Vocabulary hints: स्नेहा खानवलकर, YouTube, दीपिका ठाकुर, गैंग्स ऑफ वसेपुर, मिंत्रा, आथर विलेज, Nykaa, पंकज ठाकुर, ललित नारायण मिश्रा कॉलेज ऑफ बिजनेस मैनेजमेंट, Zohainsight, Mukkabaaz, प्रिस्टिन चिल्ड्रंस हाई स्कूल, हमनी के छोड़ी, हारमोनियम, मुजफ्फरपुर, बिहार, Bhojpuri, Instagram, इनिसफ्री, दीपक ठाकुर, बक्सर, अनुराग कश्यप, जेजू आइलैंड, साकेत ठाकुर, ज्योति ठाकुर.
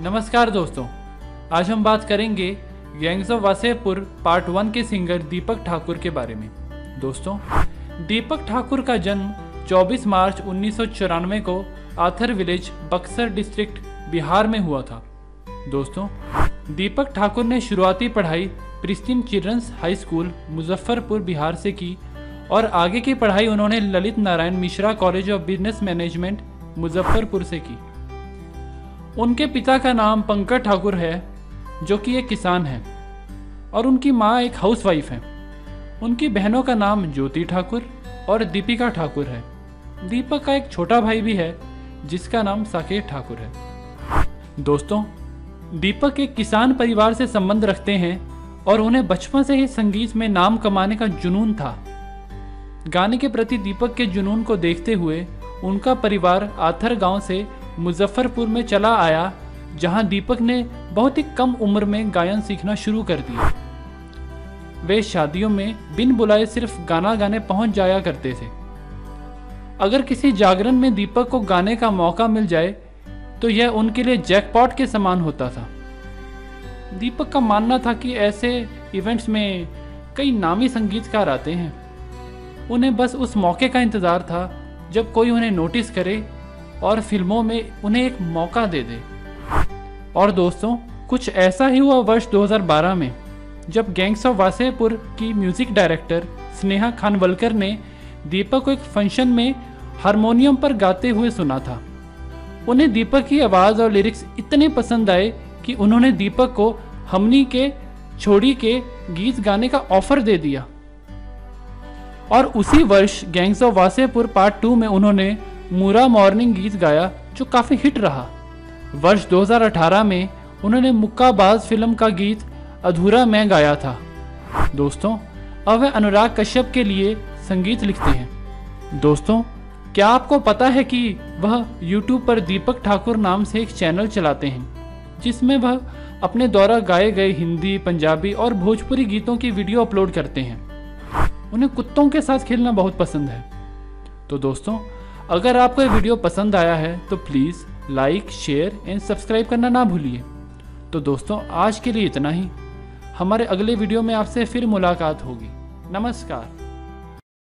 नमस्कार दोस्तों, आज हम बात करेंगे गैंग्स ऑफ वसेपुर पार्ट 1 के सिंगर दीपक ठाकुर के बारे में। दोस्तों, दीपक ठाकुर का जन्म 24 मार्च 1994 को आथर विलेज बक्सर डिस्ट्रिक्ट बिहार में हुआ था। दोस्तों, दीपक ठाकुर ने शुरुआती पढ़ाई प्रिस्टिन चिल्ड्रंस हाई स्कूल मुजफ्फरपुर बिहार से की और आगे की पढ़ाई उन्होंने ललित नारायण मिश्रा कॉलेज ऑफ बिजनेस मैनेजमेंट मुजफ्फरपुर से की। उनके पिता का नाम पंकज ठाकुर है जो कि एक किसान हैं और उनकी माँ एक हाउसवाइफ हैं। उनकी बहनों का नाम ज्योति ठाकुर और दीपिका ठाकुर है। दीपक का एक छोटा भाई भी है जिसका नाम साकेत ठाकुर है। दोस्तों, दीपक एक किसान परिवार से संबंध रखते हैं और उन्हें बचपन से ही संगीत में नाम कमाने का जुनून था। गाने के प्रति दीपक के जुनून को देखते हुए उनका परिवार आथर गांव से मुजफ्फरपुर में चला आया, जहां दीपक ने बहुत ही कम उम्र में गायन सीखना शुरू कर दिया। वे शादियों में बिन बुलाए सिर्फ गाना गाने पहुंच जाया करते थे। अगर किसी जागरण में दीपक को गाने का मौका मिल जाए तो यह उनके लिए जैकपॉट के समान होता था। दीपक का मानना था कि ऐसे इवेंट्स में कई नामी संगीतकार आते हैं, उन्हें बस उस मौके का इंतज़ार था जब कोई उन्हें नोटिस करे और फिल्मों में उन्हें एक मौका दे दे। और दोस्तों, कुछ ऐसा ही हुआ वर्ष 2012 में, जब गैंग्स ऑफ वसेपुर की म्यूज़िक डायरेक्टर स्नेहा खानवलकर ने दीपक को एक फंक्शन में हारमोनियम पर गाते हुए सुना था। उन्हें दीपक की आवाज़ और लिरिक्स इतने पसंद आए कि उन्होंने दीपक को हमनी के छोड़ी के गीत गाने का ऑफर दे दिया। और उसी वर्ष गैंग्स ऑफ वसेपुर पार्ट 2 में उन्होंने मूरा मॉर्निंग गीत गाया जो काफ़ी हिट रहा। वर्ष 2018 में उन्होंने मुक्काबाज फिल्म का गीत अधूरा मैं गाया था। दोस्तों, अब वे अनुराग कश्यप के लिए संगीत लिखते हैं। दोस्तों, क्या आपको पता है कि वह YouTube पर दीपक ठाकुर नाम से एक चैनल चलाते हैं जिसमें वह अपने द्वारा गाए गए हिंदी, पंजाबी और भोजपुरी गीतों की वीडियो अपलोड करते हैं। उन्हें कुत्तों के साथ खेलना बहुत पसंद है। तो दोस्तों, अगर आपको ये वीडियो पसंद आया है तो please like, share and subscribe करना ना भूलिए। तो दोस्तों, आज के लिए इतना ही। हमारे अगले वीडियो में आपसे फिर मुलाकात होगी। नमस्कार।